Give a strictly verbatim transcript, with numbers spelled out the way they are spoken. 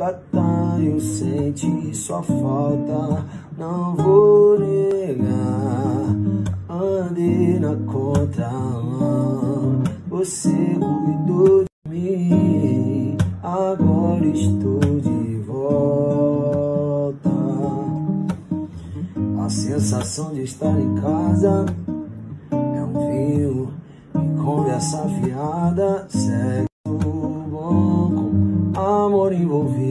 tratar, eu senti sua falta, não vou negar. Andei na conta, você cuidou de mim, agora estou de volta. A sensação de estar em casa é um vinho e conversa fiada, sexo bom, amor envolvido.